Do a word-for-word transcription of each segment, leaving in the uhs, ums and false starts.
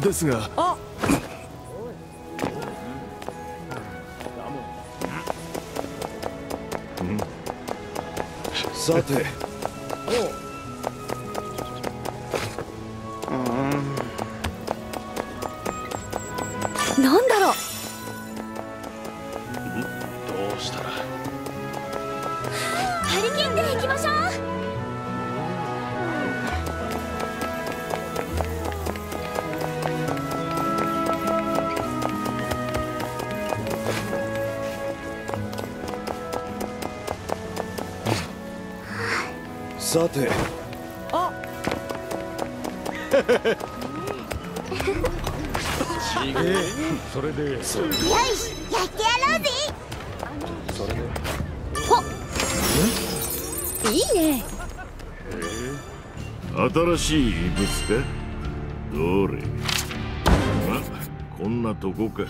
ですが、あっさてなんだろう、どうしたらハリケーンで行きましょう。さて、あちげえ、それでよし、やってやろうぜ。それでほっ、いいね。へえ、新しい異物かどれ。ま、こんなとこか。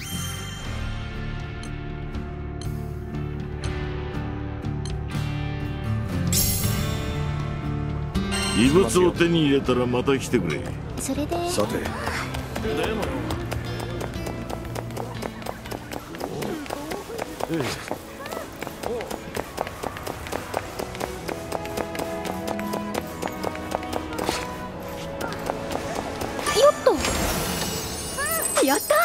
異物を手に入れたらまた来てくれ。それでさて、でもよっと、うん、やった。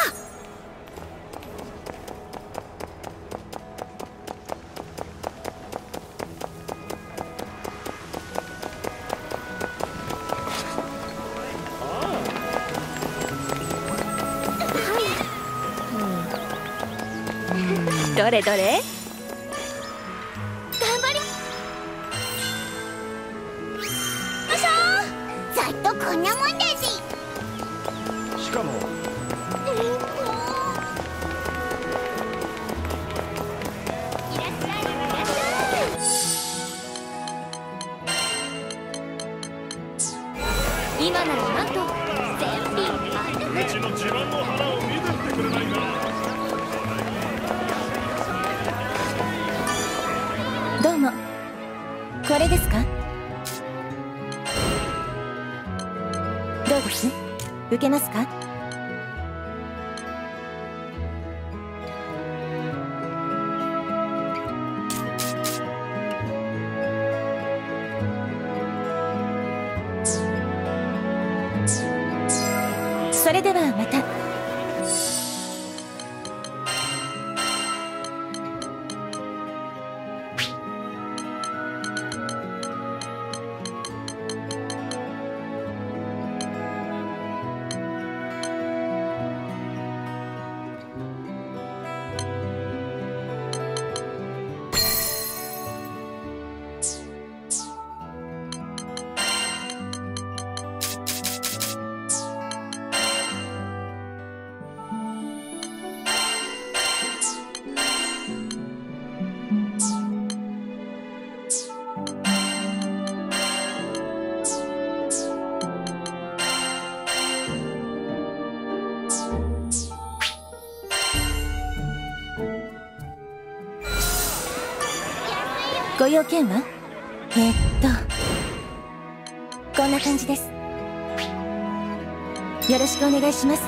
どれどれ、頑張りましょう。ざっとこんなもんだし、しかもうんと、いらっしゃいいらっしゃい。今ならなんと全品、うちの自慢の花を見てってくれないか。これですか。どうです、受けますか。それではまた。ご用件は？えっとこんな感じです。よろしくお願いします。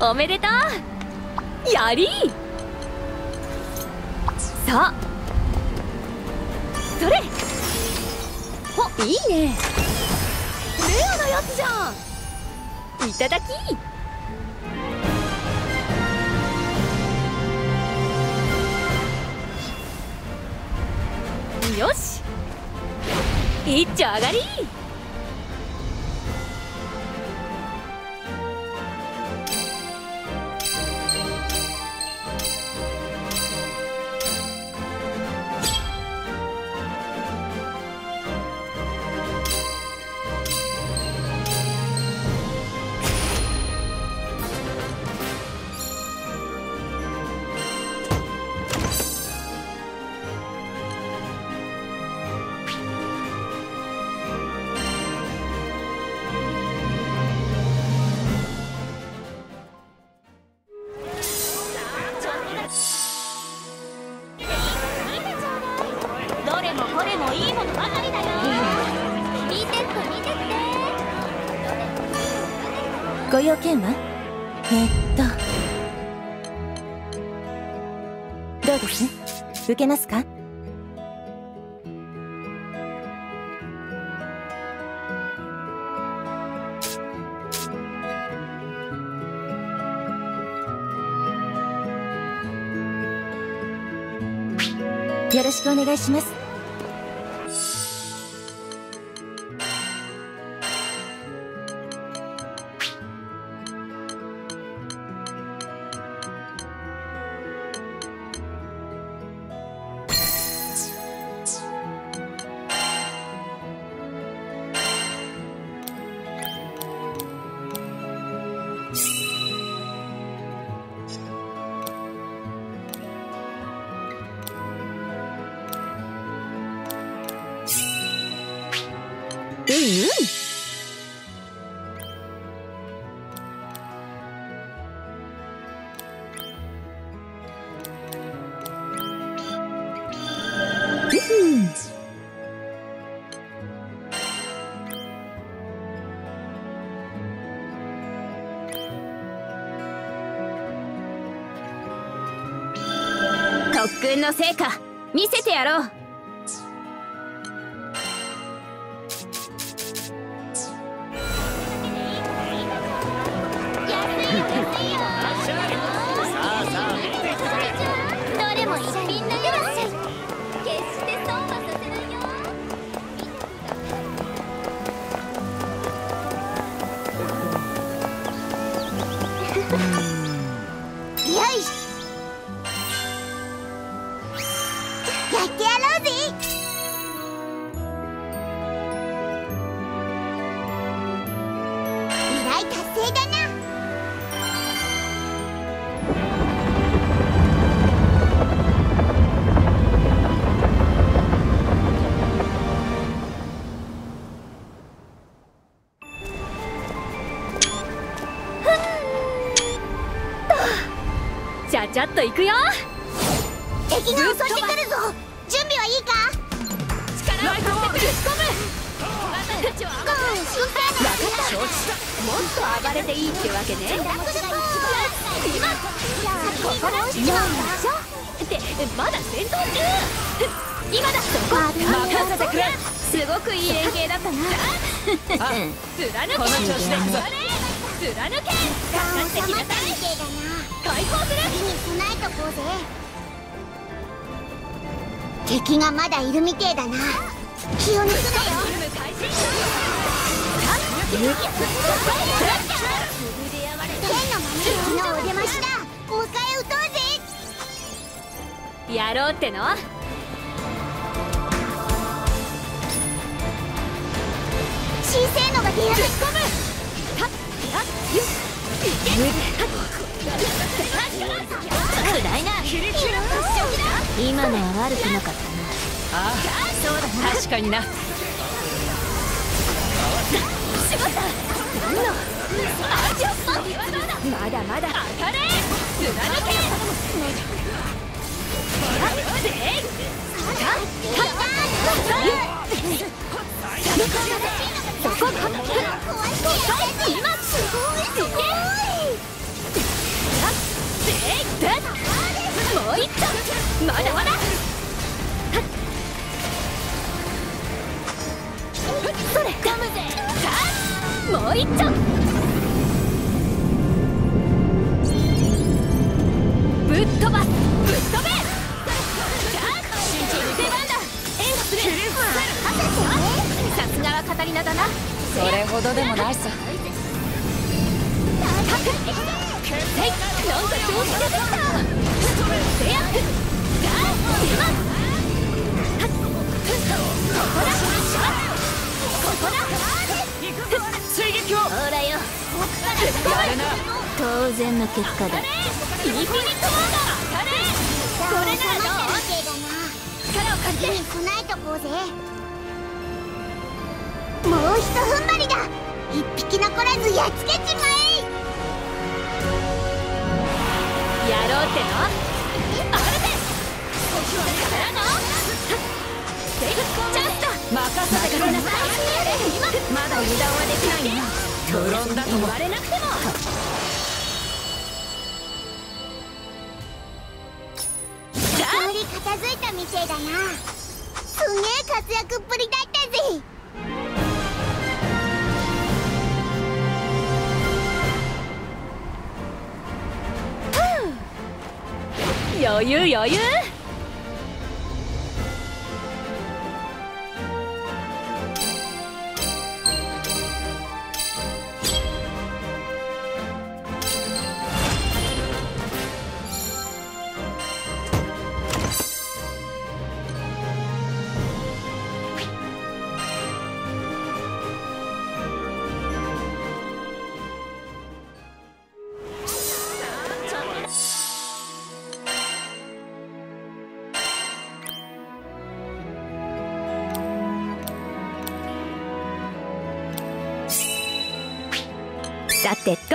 おめでとう。やりー。そう。それ。お、いいね。レアなやつじゃん。いただき。よし、一丁上がり。ご用件は？えっとどうです？受けますか？よろしくお願いします。特訓の成果見せてやろう。ちゃっと行くよ。敵が襲ってくるぞ。準備はいいか？力を貸してくる。私たちはゴー。分かった。もっと暴れていいってわけね。今ここだ。ってまだ戦闘中。今だ。そこ任せてくれ。すごくいい連携だったな。貫け。この調子で行くぞ。貫け。頑張ってきなさい。開放する。に備えとこうぜ。敵がまだいるみてえだな。気を抜くなよ。剣のままのお出ましだ。迎え撃とうぜ。やろうっての。新性能が出やすい。はっはっ。今のは悪くなかったな。ああ、そうだな。確かにな。まだまだ当たれ。もう一度。まだまだ。で噛むぜ。さあもう一丁。ぶっ飛ばす、ぶっ飛べ。さすがはカタリナだな。それほどでもないさ。当然の結果だ。インフィニットモード。これならどう？次に来ないとこうぜ。もうひと踏ん張りだ。一匹残らずやっつけちまえ。やろうっての。あるぜ。力のデイブチャンスだ。任せてくれなさい。まだ油断はできないね。ドロンだと言われなくても。片付いたみてえだな。すげえ活躍っぷりだったぜ。余裕余裕。さてと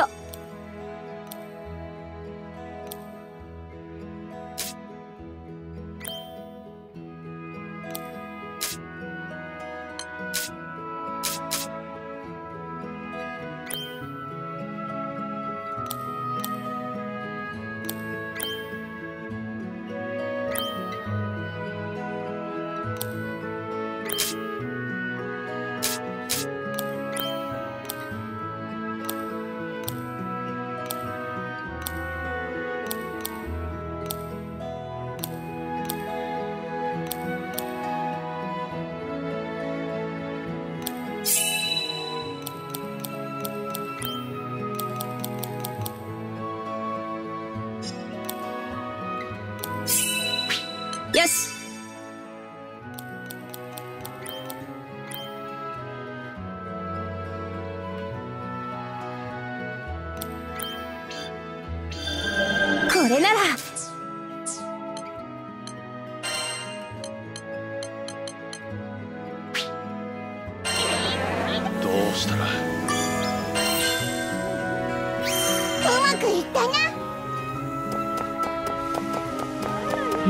よし。これなら。どうしたら。うまくいったな。うん、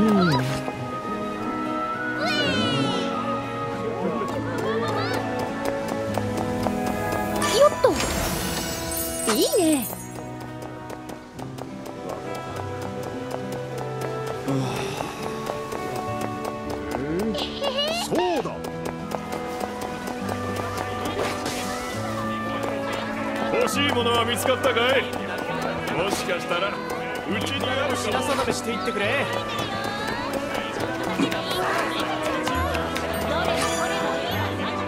いいね。そうだ。欲しいものは見つかったかい？もしかしたらうちにある品定めしていってくれ。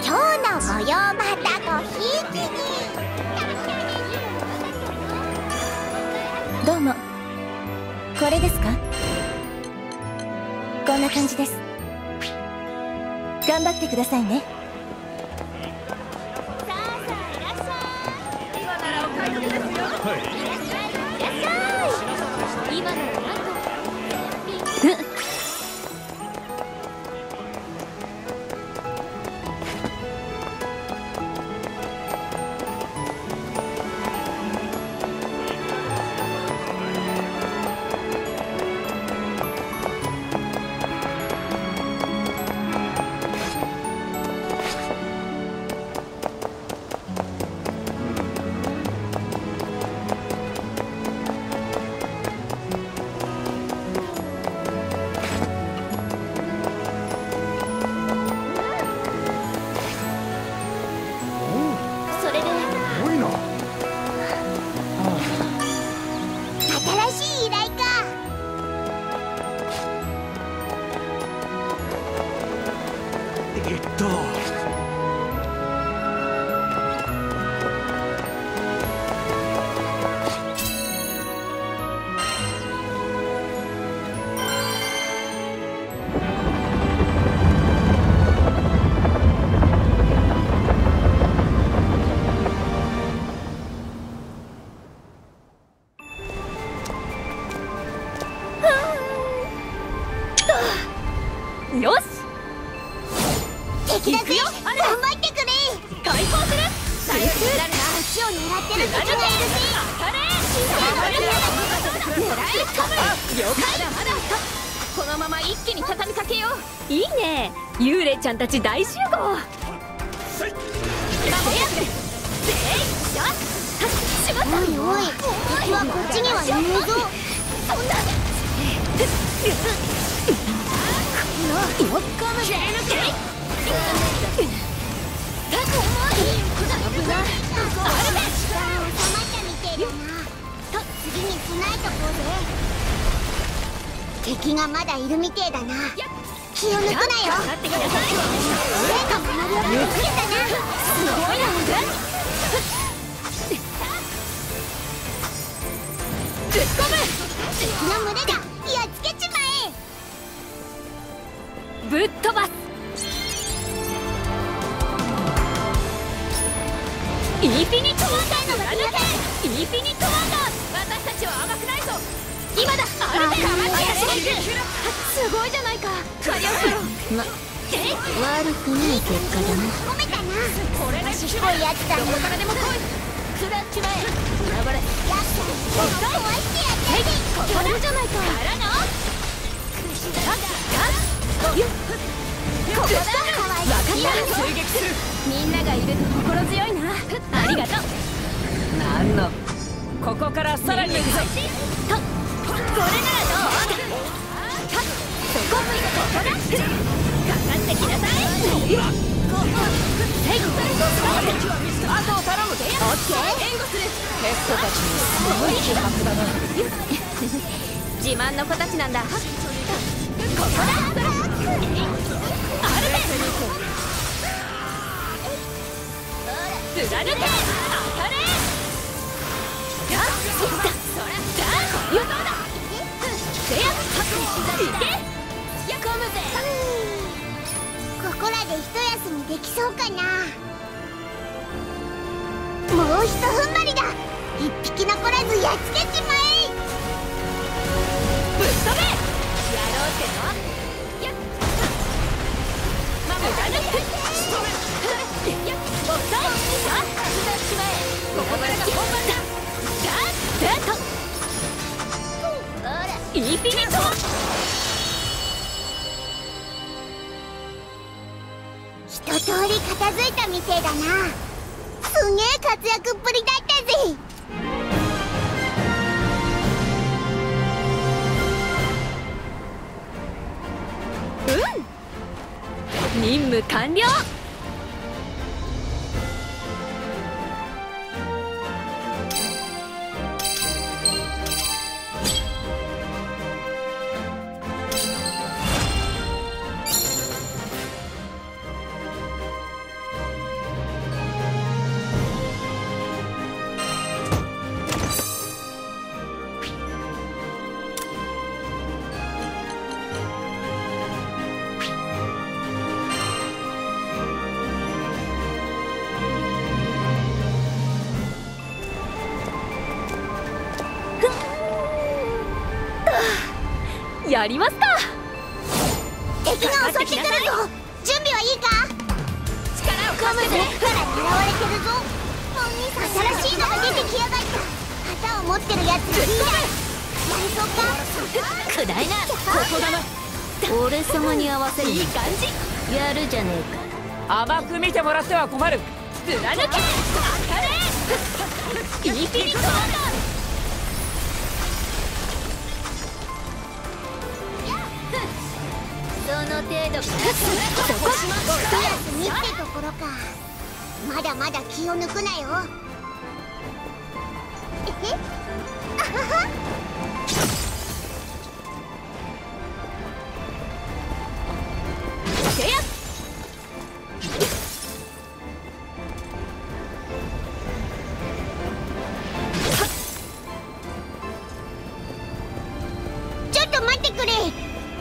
今日の模様またごひいきに。どうも。これですか？こんな感じです。頑張ってくださいね。さあさあ、いらっしゃい。今ならお買い得ですよ。はい。いらっしゃい。今ならなんと。うん。よし、敵だぜ。頑張ってくれ。外交する。左右になるな。こっちを狙ってる敵がいるぜ。当たれ。神聖の狙いかぶれ。了解だ。まだこのまま一気に畳みかけよう。いいね、幽霊ちゃんたち大集合。守り合って。全員よし。おいおい、敵はこっちにはいねえぞ。そんなのかもしれぬけ。敵がまだいるみてえだな。気を抜くなよ。ぶっ込む。敵の群れだ。やっつけちまえ。ぶっ飛ばす。インフィニットワンダーの裏抜け。インフィニットワンダー。私たちは甘くないぞ。今だ。アルテン。私が行く。すごいじゃないか。狩りをしろ。ま、悪くない結果だな。込めたな。これがすごいやつだ。どこからでも来い。クラッチ前。選ばれ。やった。怖いってやってる。ここじゃないか。からの。よっ。ここだ。わかった。追撃する。みんながいると心強いな。ありがとう。なんの。ここからさらに行くぞ。と。これならどう。と。そこ向いてここだ。かかってきなさい。あとを頼む。オッケー。援護する。ペットたちにすごい気迫だな。自慢の子たちなんだ。ここだ。アルテン。つらぬけ。当たれ。ダンス。それダンス。よそうだ。レア確認しだいけ。やこむぜ。ここらで一休みできそうかな。もうひと踏ん張りだ。一匹残らずやっつけちまえ。ぶっ飛べ。やろうっての。やっ。まぶたぬ。仕留め。やっ。おっさん。さあ、ふざしまえ。ここからが本番だ。ダンス。ダンス。インフィニット。一通り片付いたみてえだな。すげえ活躍っぷりだったぜ。うん、任務完了。やりました。敵が襲ってくるぞ。準備はいいか。力をかむぜ。から狙われてるぞ。お兄さん、新しいのが出てきやがった。旗を持ってるやつがいいな。やりそうか。くだいな。ここだな。俺様に合わせる。いい感じ。やるじゃねえか。甘く見てもらっては困る。ぶら抜け。当たれ。インフィニットワンダー。その程度から。そこ一休みってところか。まだまだ気を抜くなよ。えっ。あはは。せや。ちょっと待ってくれ。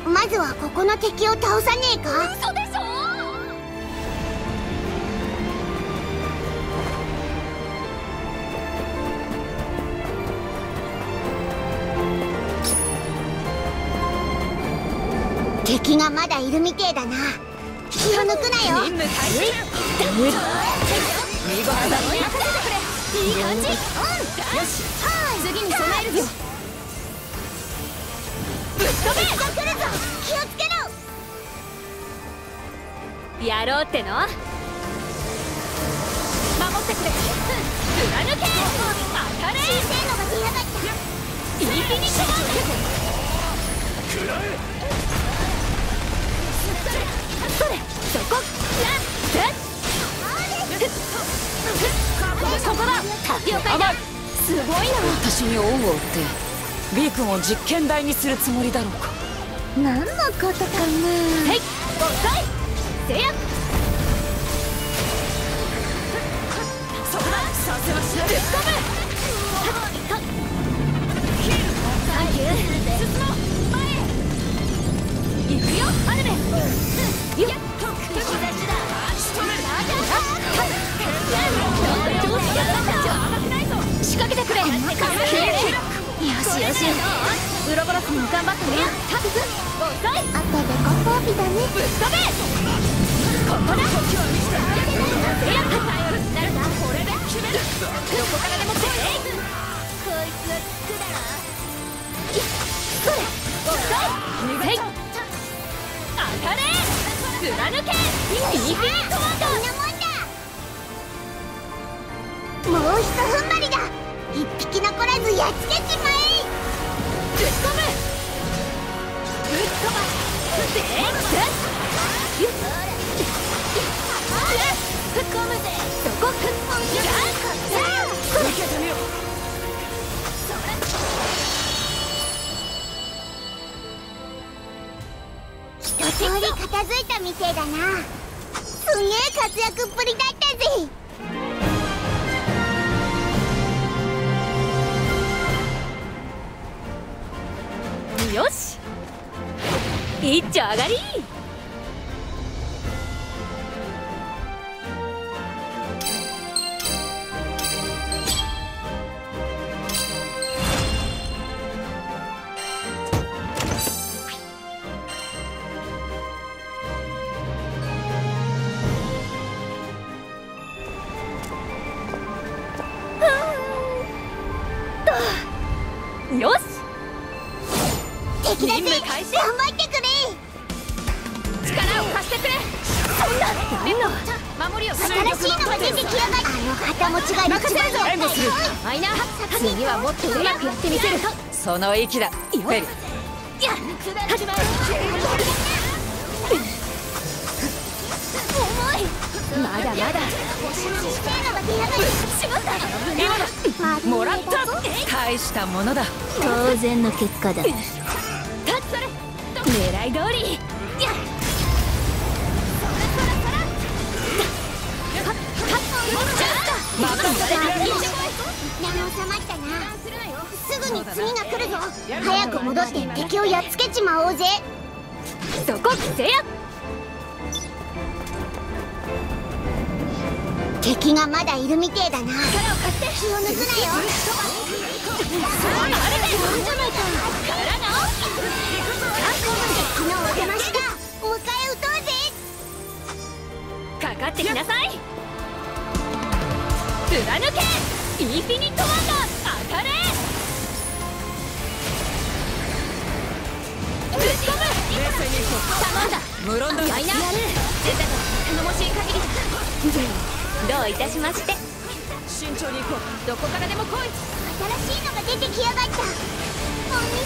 まずはここの敵を倒さねえか。嘘でしょ。敵がまだいるみてえだな。気を抜くなよ。任務開始。見事だ。いい感じ。よし。次に備えるよ。ぶっ飛べ。が来るぞ。気をつけろ。やろうっての。守ってくれ。貫け。当たれ。新鮮のが来やがった。一気に来ます。くらえ。それそこそこだ。タピオカだ。すごいな。私に恩を売って B 君を実験台にするつもりだろうか。何のことかな。はいごかいせや。そこだ。させはしない。ぶっ飛ぶ。サンキュー。行くよアルメ。よっとくしだしだ。仕掛けてくれ。よしよし。ウロボロスも頑張ってね。タピ君。あとでご褒美だね。ぶっ飛べ。ここだ。やっぱ頼りになるな。これで決める。どこからでも来い。こいつはつくだな。これ。おっとい。当たれ！貫け！インフィニットワンダー！みんなもんだ！もうひと踏ん張りだ！一匹残らずやっつけちまえ！ぶっ飛ぶ！ぶっ飛ばす！でーん！ゆっ！ゆっ！ぶっ込むぜ！どこくっぽんじゃん！受け止めよう！一通り片付いたみてえだな。すげえ活躍っぷりだったぜ。よし一丁上がり。よし敵だぜ。頑張ってくれ。力を貸してくれ。そんなダメだ。守りを新しいのが出てきやがった。あの旗持ちが一番やったよ。マイナー次はもっとうまくやってみせる。その息だペル。やっ始まる。重い。まだまだしまった。もらった。大したものだ。当然の結果だ。狙い通り。また収まったな。すぐに次が来るぞ。早く戻って敵をやっつけちまおうぜ。そこせや。敵がまだいるみてえだな。気を抜くなよ。かかってきなさい。貫けインフィニットワンダー。当たれ。ぶっ飛ぶ。無論だ。頼もしい限りだ。どういたしまして。慎重に行こう。どこからでも来い。新しいのが出てきやがった。お兄さんこ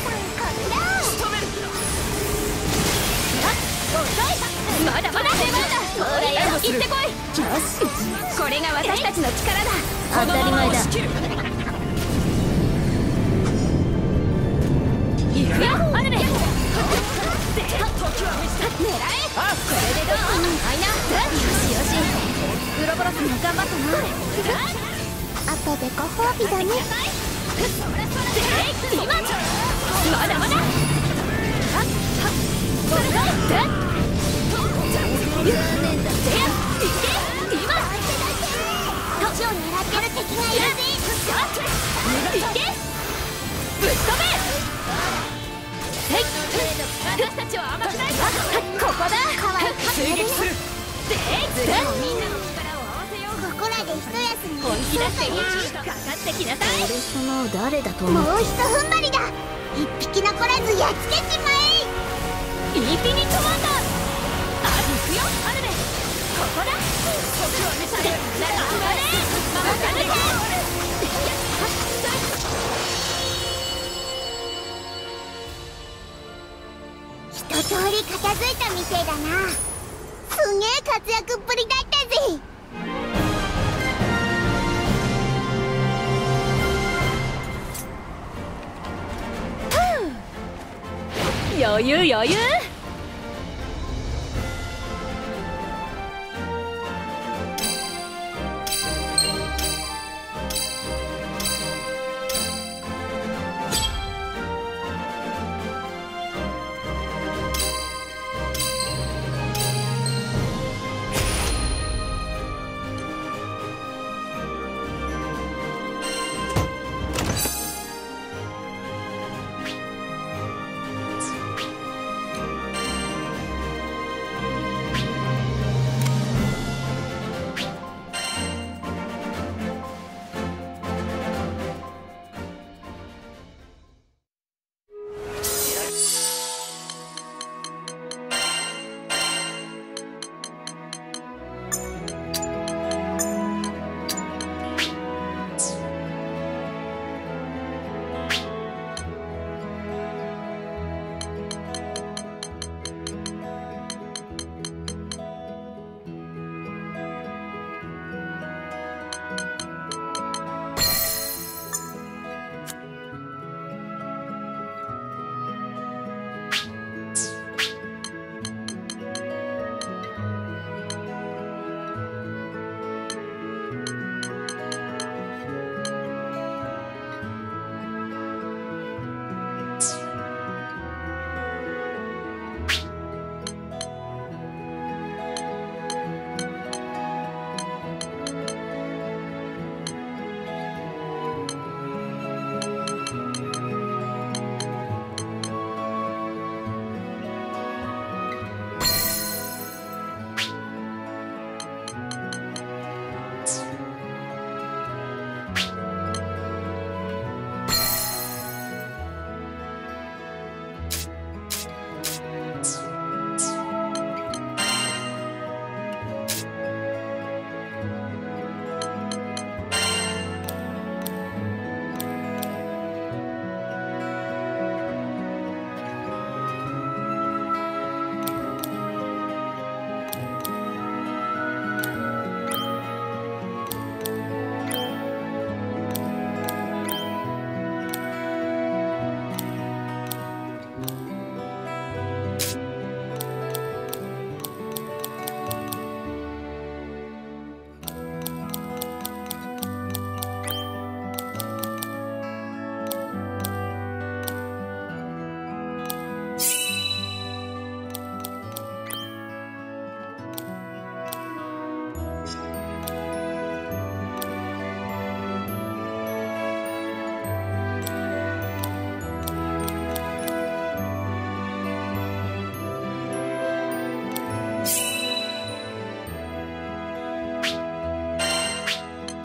ちら。仕留める。あ、遅い。まだまだ出番だ。ほらや行ってこい。よし。これが私たちの力だ。当たり前だ。いくよアルメ。狙え。これでどう？アイナ。よしよし。ウロボロスも頑張ったな。あとでご褒美だね。今まだまだ。こっちを狙ってる敵がいるぜ。行け。ぶっ飛べ。私たちは甘くないぞ。ここらで一休み。本気出してかかってきなさい。俺様を誰だと思う。もうひと踏ん張りだ。一匹残らずやっつけちまえ。インフィニットワンダー。あ、行くよアルベ。ここだ。時を見せる。中にはれ。一通り片付いたみてえだな。すげえ活躍っぷりだったぜ。余裕余裕。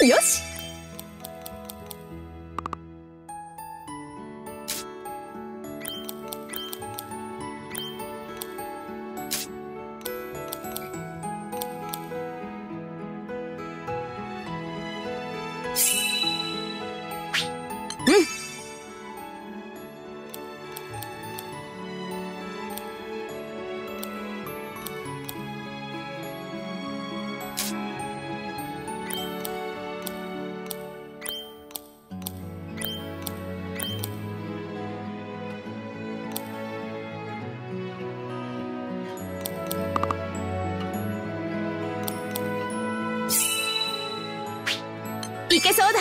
よし。いけそうだ。ち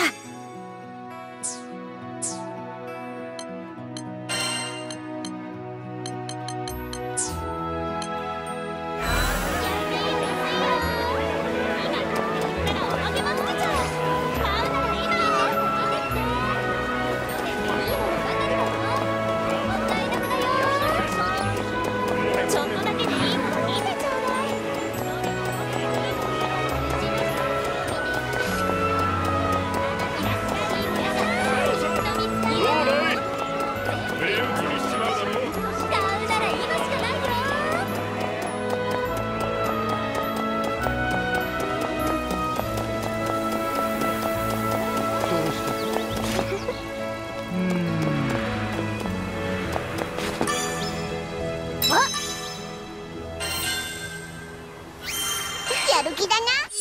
ょっとだけでいいから見てちょうだい。気だな。